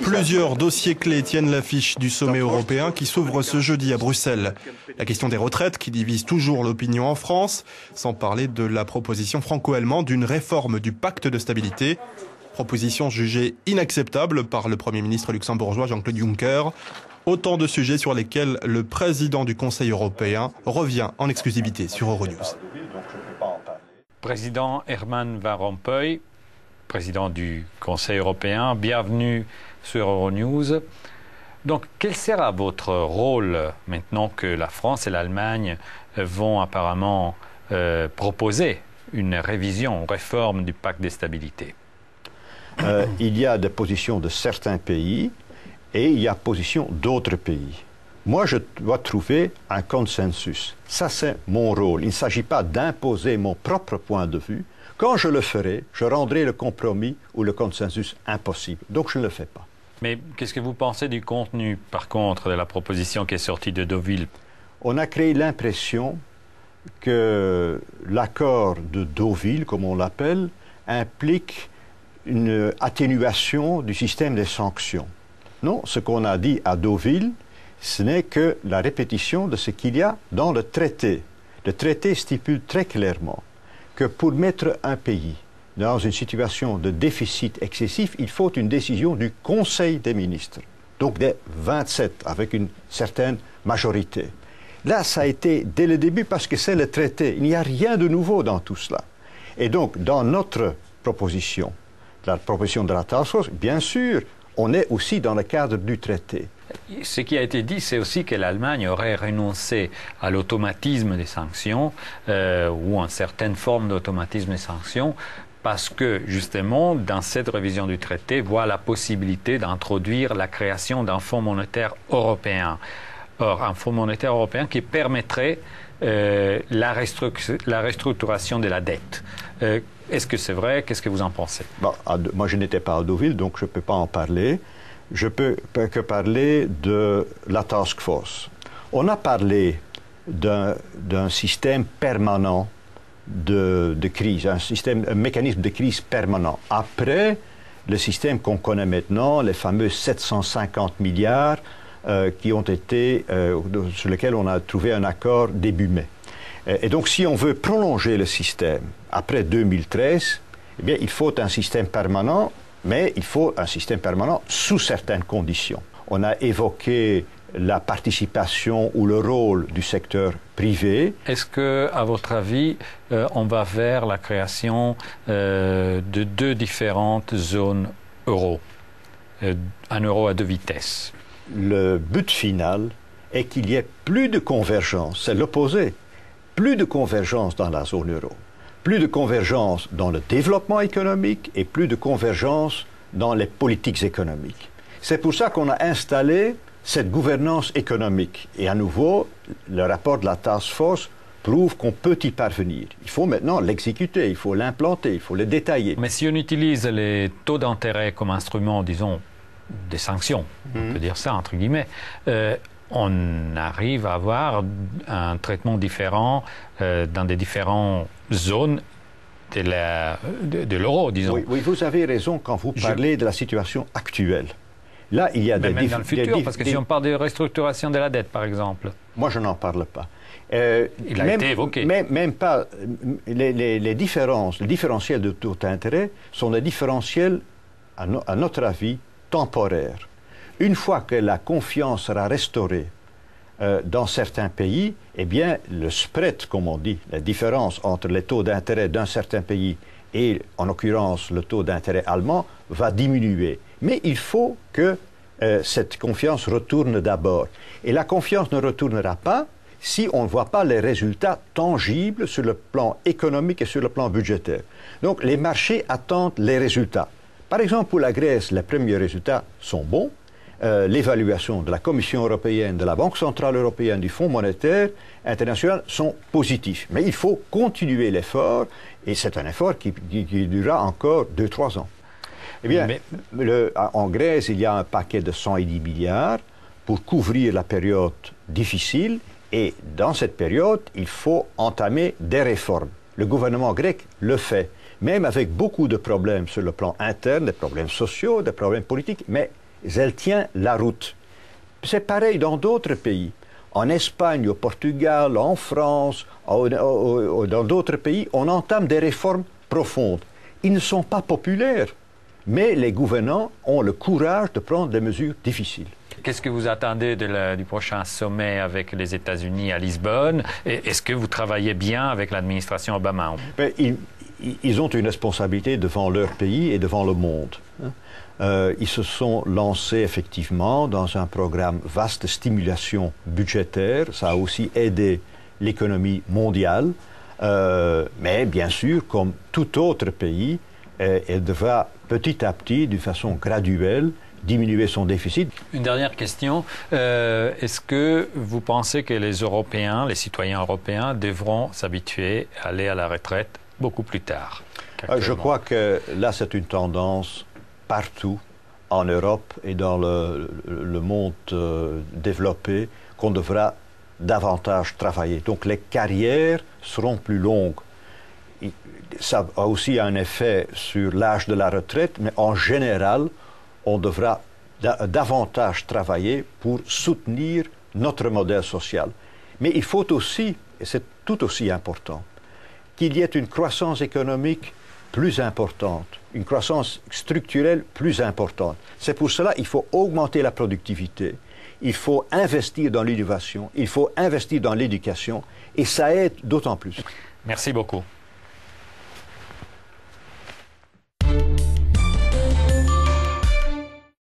Plusieurs dossiers clés tiennent l'affiche du sommet européen qui s'ouvre ce jeudi à Bruxelles. La question des retraites qui divise toujours l'opinion en France, sans parler de la proposition franco-allemande d'une réforme du pacte de stabilité. Proposition jugée inacceptable par le Premier ministre luxembourgeois Jean-Claude Juncker. Autant de sujets sur lesquels le président du Conseil européen revient en exclusivité sur Euronews. Président Herman Van Rompuy, président du Conseil européen, bienvenue sur Euronews. Donc, quel sera votre rôle maintenant que la France et l'Allemagne vont apparemment proposer une révision, une réforme du pacte de stabilité ? Il y a des positions de certains pays et il y a position d'autres pays. Moi, je dois trouver un consensus. Ça, c'est mon rôle. Il ne s'agit pas d'imposer mon propre point de vue. Quand je le ferai, je rendrai le compromis ou le consensus impossible. Donc, je ne le fais pas. Mais qu'est-ce que vous pensez du contenu, par contre, de la proposition qui est sortie de Deauville? On a créé l'impression que l'accord de Deauville, comme on l'appelle, implique une atténuation du système des sanctions. Non, ce qu'on a dit à Deauville, ce n'est que la répétition de ce qu'il y a dans le traité. Le traité stipule très clairement que pour mettre un pays dans une situation de déficit excessif, il faut une décision du Conseil des ministres, donc des 27, avec une certaine majorité. Là, ça a été dès le début parce que c'est le traité. Il n'y a rien de nouveau dans tout cela. Et donc, dans notre proposition, la proposition de la Task Force, bien sûr, on est aussi dans le cadre du traité. Ce qui a été dit, c'est aussi que l'Allemagne aurait renoncé à l'automatisme des sanctions, ou à une certaine forme d'automatisme des sanctions, parce que, justement, dans cette révision du traité, voit la possibilité d'introduire la création d'un fonds monétaire européen. Or, un fonds monétaire européen qui permettrait la restructuration de la dette. Est-ce que c'est vrai? Qu'est-ce que vous en pensez? Bon, moi, je n'étais pas à Deauville, donc je ne peux pas en parler. Je ne peux que parler de la Task Force. On a parlé d'un système permanent de crise, un mécanisme de crise permanent. Après, le système qu'on connaît maintenant, les fameux 750 milliards qui ont été, sur lesquels on a trouvé un accord début mai. Et donc, si on veut prolonger le système après 2013, eh bien, il faut un système permanent. Mais il faut un système permanent sous certaines conditions. On a évoqué la participation ou le rôle du secteur privé. Est-ce que, à votre avis, on va vers la création de deux différentes zones euro, un euro à deux vitesses? Le but final est qu'il n'y ait plus de convergence, c'est l'opposé, plus de convergence dans la zone euro. Plus de convergence dans le développement économique et plus de convergence dans les politiques économiques. C'est pour ça qu'on a installé cette gouvernance économique. Et à nouveau, le rapport de la Task Force prouve qu'on peut y parvenir. Il faut maintenant l'exécuter, il faut l'implanter, il faut le détailler. Mais si on utilise les taux d'intérêt comme instrument, disons, des sanctions, on peut dire ça entre guillemets, on arrive à avoir un traitement différent dans des différentes zones de l'euro, disons. Oui, oui, vous avez raison quand vous parlez de la situation actuelle. Là, il y a des... Mais dans le futur, parce que si on parle de restructuration de la dette, par exemple... Moi, je n'en parle pas. Il a été évoqué. Même pas... Les différences, les différentiels de taux d'intérêt sont des différentiels, à notre avis, temporaires. Une fois que la confiance sera restaurée dans certains pays, eh bien, le spread, comme on dit, la différence entre les taux d'intérêt d'un certain pays et, en l'occurrence, le taux d'intérêt allemand, va diminuer. Mais il faut que cette confiance retourne d'abord. Et la confiance ne retournera pas si on ne voit pas les résultats tangibles sur le plan économique et sur le plan budgétaire. Donc, les marchés attendent les résultats. Par exemple, pour la Grèce, les premiers résultats sont bons. L'évaluation de la Commission européenne, de la Banque centrale européenne, du Fonds monétaire international sont positifs. Mais il faut continuer l'effort, et c'est un effort qui durera encore 2-3 ans. Eh bien, en Grèce, il y a un paquet de 110 milliards pour couvrir la période difficile, et dans cette période, il faut entamer des réformes. Le gouvernement grec le fait, même avec beaucoup de problèmes sur le plan interne, des problèmes sociaux, des problèmes politiques, mais elle tient la route. C'est pareil dans d'autres pays. En Espagne, au Portugal, en France, dans d'autres pays, on entame des réformes profondes. Ils ne sont pas populaires, mais les gouvernants ont le courage de prendre des mesures difficiles. Qu'est-ce que vous attendez du prochain sommet avec les États-Unis à Lisbonne? Est-ce que vous travaillez bien avec l'administration Obama? Mais ils ont une responsabilité devant leur pays et devant le monde. Ils se sont lancés effectivement dans un programme vaste de stimulation budgétaire. Ça a aussi aidé l'économie mondiale. Mais bien sûr, comme tout autre pays, elle devra petit à petit, d'une façon graduelle, diminuer son déficit. Une dernière question. Est-ce que vous pensez que les Européens, les citoyens européens, devront s'habituer à aller à la retraite beaucoup plus tard? Je crois que là, c'est une tendance partout en Europe et dans le monde développé qu'on devra davantage travailler. Donc les carrières seront plus longues. Ça a aussi un effet sur l'âge de la retraite, mais en général, on devra davantage travailler pour soutenir notre modèle social. Mais il faut aussi, et c'est tout aussi important, qu'il y ait une croissance économique plus importante, une croissance structurelle plus importante. C'est pour cela qu'il faut augmenter la productivité, il faut investir dans l'innovation, il faut investir dans l'éducation, et ça aide d'autant plus. Merci beaucoup.